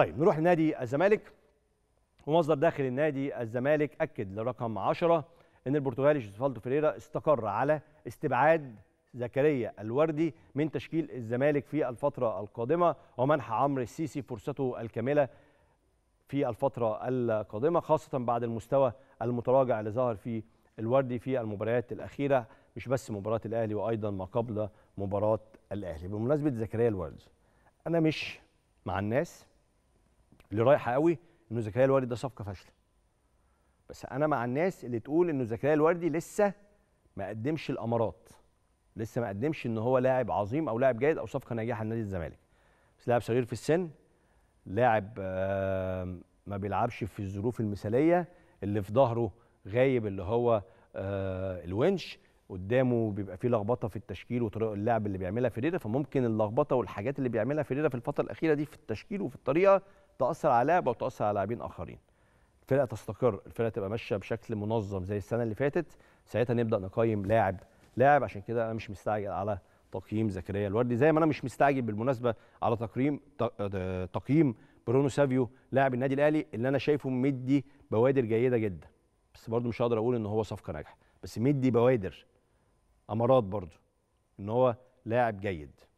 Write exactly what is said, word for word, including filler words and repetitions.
طيب نروح لنادي الزمالك. ومصدر داخل النادي الزمالك اكد لرقم عشرة ان البرتغالي جوزفالدو فيريرا استقر على استبعاد زكريا الوردي من تشكيل الزمالك في الفتره القادمه، ومنح عمرو السيسي فرصته الكامله في الفتره القادمه، خاصه بعد المستوى المتراجع اللي ظهر فيه الوردي في المباريات الاخيره، مش بس مباراه الاهلي وايضا ما قبل مباراه الاهلي. بمناسبه زكريا الوردي، انا مش مع الناس اللي رايحه قوي انه زكريا الوردي ده صفقه فاشله، بس انا مع الناس اللي تقول انه زكريا الوردي لسه ما قدمش الامارات، لسه ما قدمش ان هو لاعب عظيم او لاعب جيد او صفقه ناجحه لنادي الزمالك. بس لاعب صغير في السن، لاعب ما بيلعبش في الظروف المثاليه، اللي في ظهره غايب اللي هو الونش، قدامه بيبقى فيه لخبطه في التشكيل وطريقه اللعب اللي بيعملها فيريرا، فممكن اللخبطه والحاجات اللي بيعملها فيريرا في الفتره الاخيره دي في التشكيل وفي الطريقه تاثر على لاعب او تاثر على لاعبين اخرين. الفرقه تستقر، الفرقه تبقى ماشيه بشكل منظم زي السنه اللي فاتت، ساعتها نبدا نقيم لاعب لاعب. عشان كده انا مش مستعجل على تقييم زكريا الوردي، زي ما انا مش مستعجل بالمناسبه على تقييم تقييم برونو سافيو لاعب النادي الاهلي، اللي انا شايفه مدي بوادر جيده جدا، بس برده مش هقدر اقول ان هو صفقه ناجحه، بس مدي بوادر امارات برده ان هو لاعب جيد.